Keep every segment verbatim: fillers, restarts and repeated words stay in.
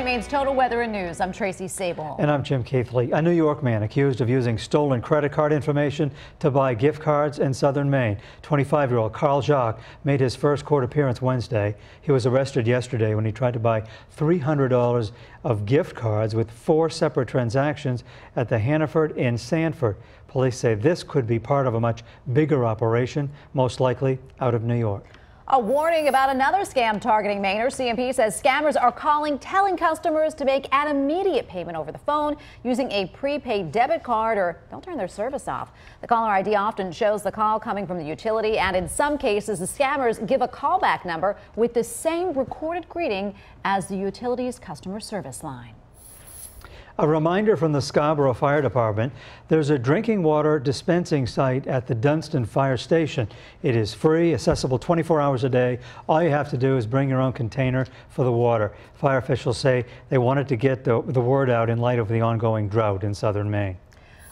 watching Maine's Total Weather and News. I'm Tracy Sable. And I'm Jim Keithley. A New York man accused of using stolen credit card information to buy gift cards in southern Maine. twenty-five-year-old Carl Jacques made his first court appearance Wednesday. He was arrested yesterday when he tried to buy three hundred dollars of gift cards with four separate transactions at the Hannaford in Sanford. Police say this could be part of a much bigger operation, most likely out of New York. A warning about another scam targeting Mainers. C M P says scammers are calling, telling customers to make an immediate payment over the phone using a prepaid debit card, or they'll turn their service off. The caller I D often shows the call coming from the utility, and in some cases, the scammers give a callback number with the same recorded greeting as the utility's customer service line. A reminder from the Scarborough Fire Department, there's a drinking water dispensing site at the Dunstan Fire Station. It is free, accessible twenty-four hours a day. All you have to do is bring your own container for the water. Fire officials say they wanted to get the, the word out in light of the ongoing drought in southern Maine.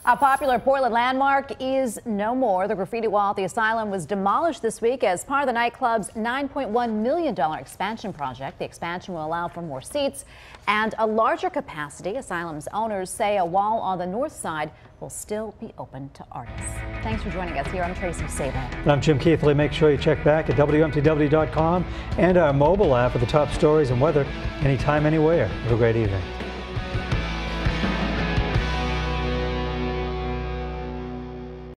A popular Portland landmark is no more. The graffiti wall at the Asylum was demolished this week as part of the nightclub's nine point one million dollars expansion project. The expansion will allow for more seats and a larger capacity. Asylum's owners say a wall on the north side will still be open to artists. Thanks for joining us here. I'm Tracy Sable. And I'm Jim Keithley. Make sure you check back at W M T W dot com and our mobile app for the top stories and weather anytime, anywhere. Have a great evening.